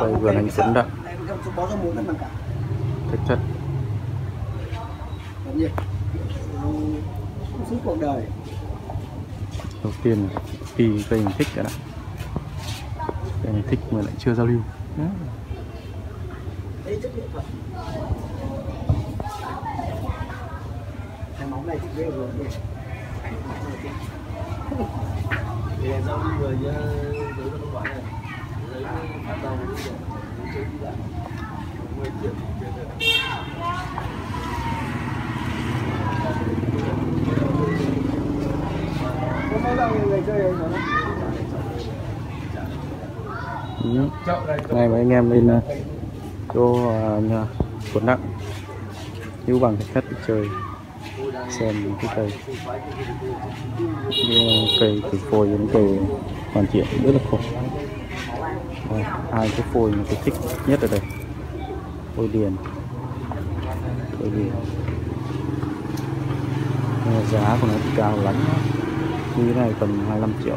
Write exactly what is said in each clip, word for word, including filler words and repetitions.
quay vườn anh Tuấn đây. Thạch Thất. Cuộc đời. Đầu tiên kỳ cây mình thích cả đó. Cây mình thích mà lại chưa giao lưu. Đó. Cái móng này thì ghê rồi. Để giao lưu rồi nhá, đối với các bạn này. Lấy bắt đầu đi rồi, chơi đi lại. mười triệu tiền rồi. Này mà anh em lên chỗ nhà Tuấn Đặng Hữu Bằng Thạch Thất chơi xem cái cây như cây từ phôi đến cây hoàn thiện rất là khổ. Ai cái phôi mà tôi thích nhất ở đây, phôi điền, phôi điền giá của nó cao lắm, như thế này tầm hai mươi lăm triệu.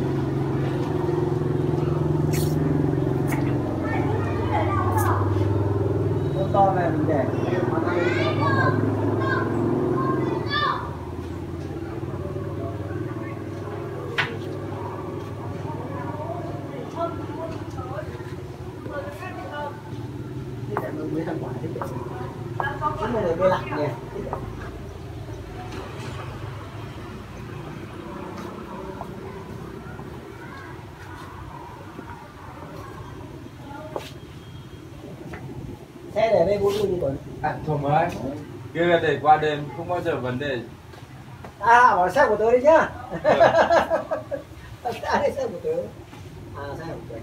to này mình để hôm nay mấy thằng quả đấy, chúng này cây lạnh nè, xe để đây bốn mươi nghìn còn, à thoải mái, kia là để qua đêm không bao giờ vấn đề. À bỏ xe của tôi đi nhá, à đây xe của tôi, à xe của tôi.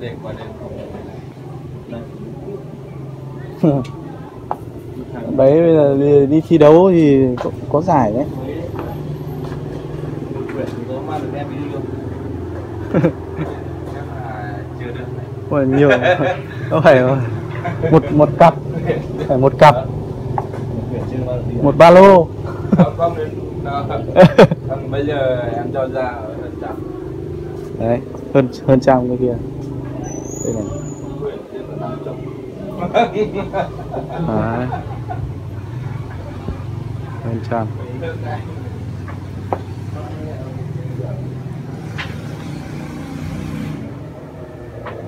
Để qua đây. Đấy bây giờ đi, đi thi đấu thì có, có giải đấy. Ôi, nhiều nó phải một một cặp, phải một cặp, một ba lô. Bây giờ em cho ra đấy hơn hơn trăm cái kia. Đây này. À. Bên trong.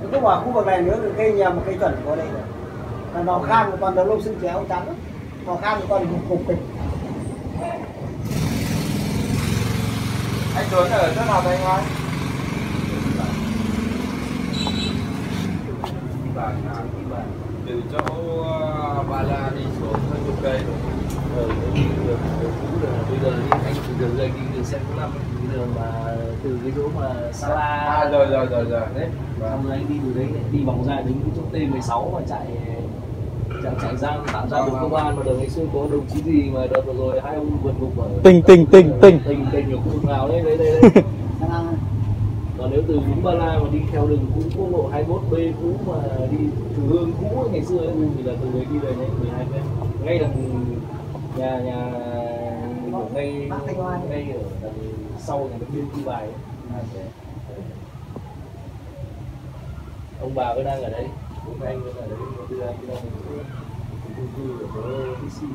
Cứ vào khu vực này nữa thì cây nhà một cây chuẩn có đây rồi. Nó khang thì còn đầu lông xương chéo trắng. Nó khang thì còn cục cục. Anh Tuấn ở chỗ nào đây anh ơi? Từ chỗ Ba La đi xuống hai chục cây rồi đi đường cũ rồi bây giờ đi anh từ đường đây đi đường xe cũng năm cái đường mà từ cái chỗ mà Sa La rồi rồi rồi rồi đấy, xong rồi anh đi từ đấy đi vòng ra đến chỗ T mười sáu mà chạy chạy chạy ra tạm ra đường công an mà đường ngày xưa có đồng chí gì mà đợt vừa rồi hai ông vượt ngục ở tình tình tình tình tình tình ở khu vực nào đấy đấy đấy. Còn nếu từ Ba La mà đi theo đường cũ quốc lộ hai mươi mốt B cũ mà đi từ Hương cũ ngày xưa ấy, thì là từ đấy đi về đây mười hai mét ngay đằng nhà nhà ở ngay ngay ở đằng sau nhà đằng biên Tư Bài ấy. Ông bà vẫn đang ở đấy, bố anh vẫn ở đấy, đưa anh đi đâu mình cũng cư ở chỗ Pixi.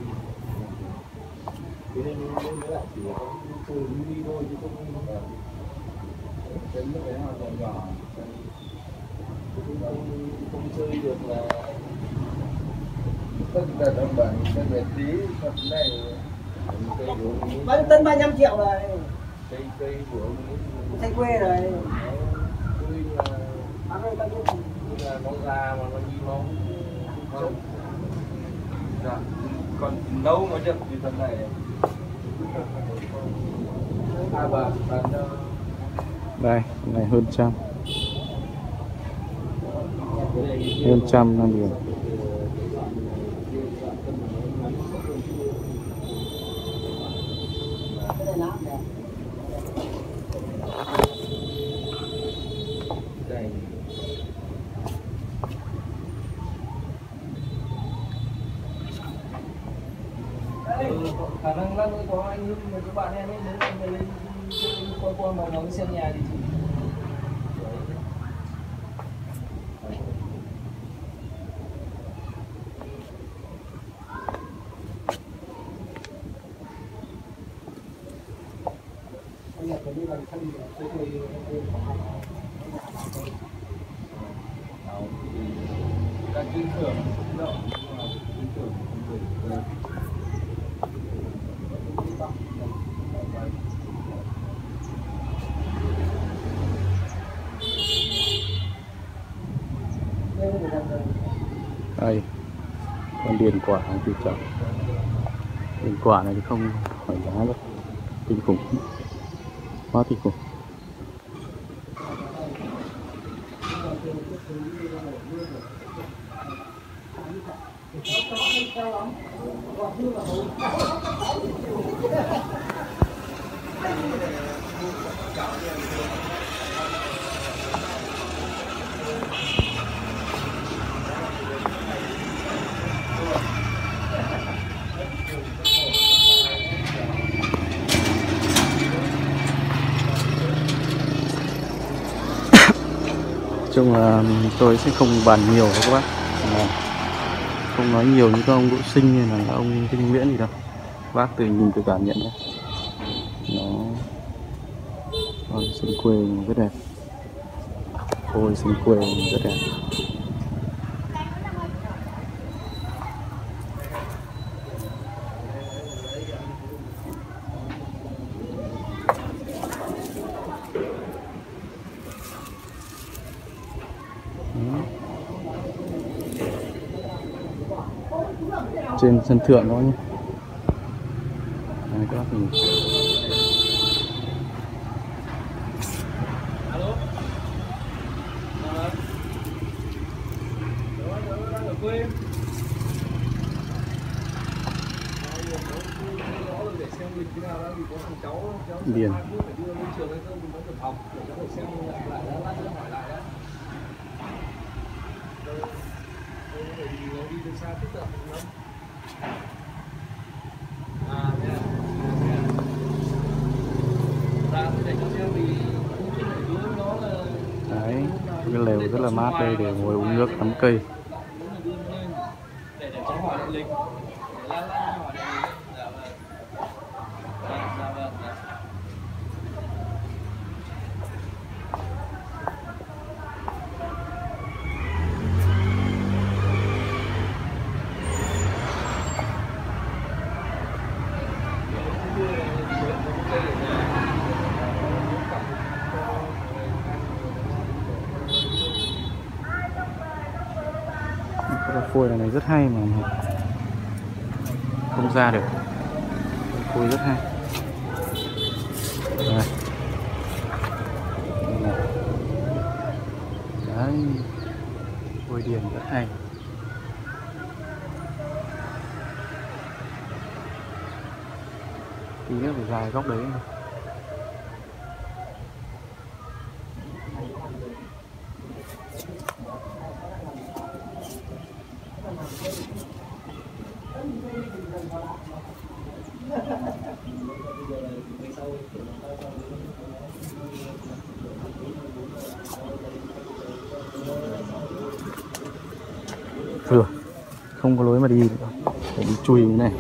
Thế nên mới lại chỉ có chơi đi thôi chứ không đến lúc đấy họ còn nhỏ không chơi được là tất cả đồng bản cái về tí này Bán tấn ba mươi lăm triệu rồi. Cây quê rồi. Bán ơi, tao biết. Nó già mà nó như nó không. Dạ. Còn nấu mới được thì phần này. À bà, bán cho. Đây, này hơn trăm. Hơn trăm năm điểm. Khả năng lát nữa có anh với các bạn em ấy đến mình lên coi qua mà nó xem nhà thì đây con điền quả này thì chậm, điền quả này thì không phải giá đâu, kinh khủng, quá kinh khủng. Chung là tôi sẽ không bàn nhiều đâu các bác, không nói nhiều như các ông Đỗ Sinh hay là các ông Vinh Nguyễn gì đâu, bác từ nhìn từ cảm nhận đấy. Nó con sân quê rất đẹp, ôi sân quê rất đẹp. Trên sân thượng nó nhé. Đấy, các bác nhìn. Điền. Đấy, cái lều rất là mát đây để ngồi uống nước tắm cây. Phôi này rất hay mà không ra được, phôi rất hay. Đấy. Đấy. Phôi điền rất hay. Tí nữa phải dài góc đấy. Thừa, không có lối mà đi nữa. Phải đi chui như này.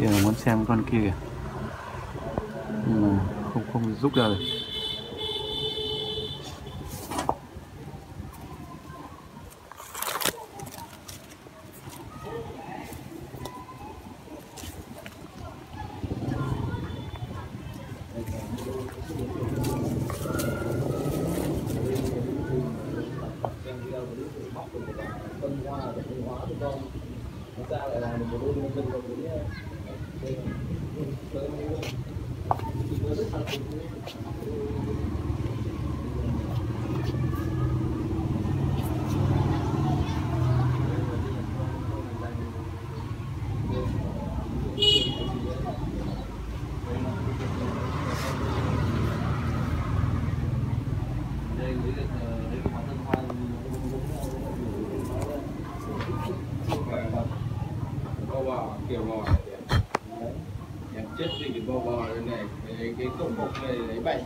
kia là muốn xem con kia kìa, nhưng mà không không rút ra được.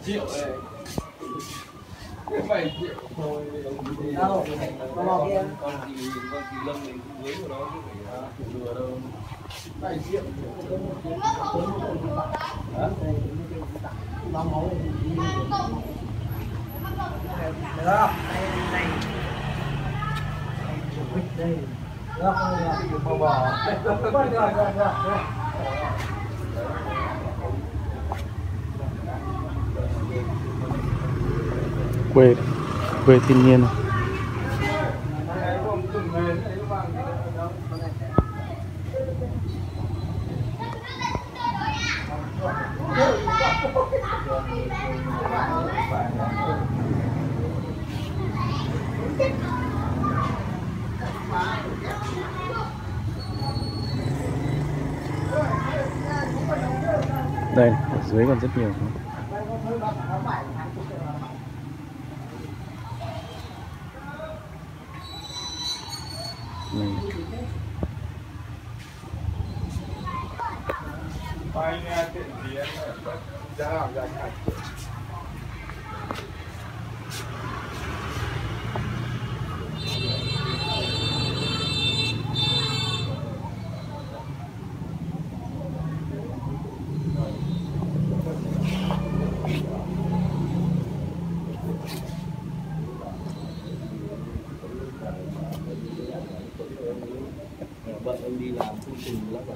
Triệu này. Cái bảy triệu thôi. Đâu? Con kia. Con gì con gì lâm đến dưới của nó chứ phải lừa đâu. bảy triệu. Nó máu. Được không? Đây. Đây. Được không? Được bò bò. Được rồi, được rồi. quê quê thiên nhiên này. Đây ở dưới còn rất nhiều. Này.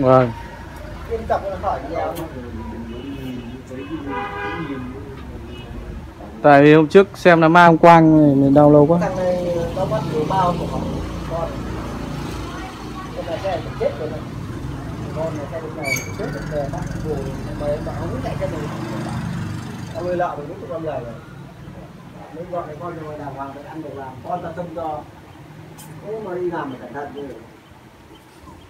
Vâng. Yên tập là khỏi nhiều. Tại vì hôm trước xem là ma hôm quang này đau lâu quá. Thằng này nó bắt nhiều bao của con. Con này sẽ chết rồi này. Con này sẽ đến này chết rồi bắt buồn mấy nó không chạy cho mình. Ông ơi lọ mình cũng không lời rồi. Nên gọi cái con rồi đàng hoàng để ăn được làm. Con ta tâm do. Thế mà đi làm phải cẩn thận đi.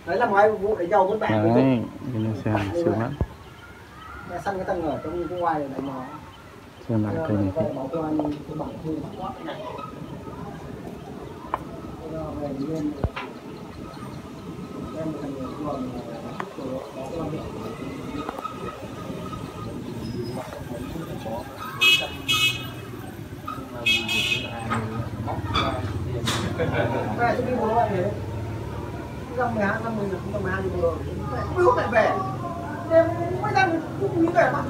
Đấy là ngoài vụ đánh nhau vẫn bẻ đấy, cái xe này sướng lắm. Xe săn cái tăng ở trong cái ngoài này đánh nó. Xe này cây này cây. Năm mười hai năm mười cũng tầm hai rồi, mới hút lại về, đêm mới ra cũng như về mà.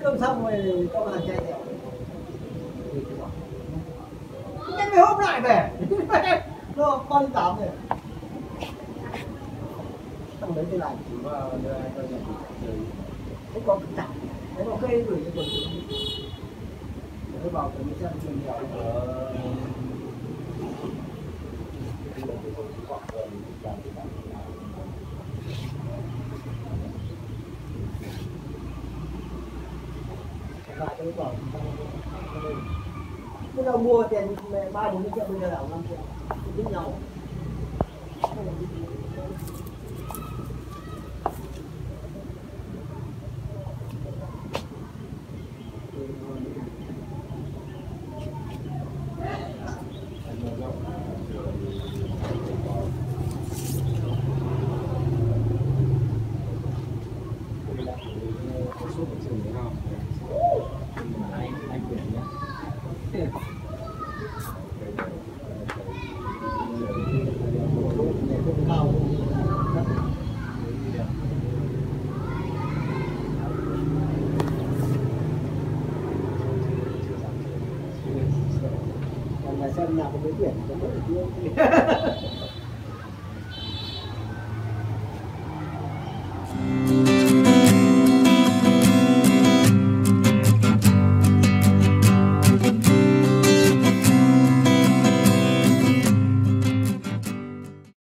Cơm xong rồi cho bà chạy theo. Cái mới hút lại về, nó con tám rồi. Xong đấy thì lại chỉ vào đây thôi nhỉ, không có cái gì. Đấy nó cây gửi cho tôi bảo tôi xem truyền hiệu của lại cho nó bỏ. Bây giờ mua tiền ba bốn triệu bây giờ là năm triệu, tính nhau. Xem nào có mấy quyển có mấy quyển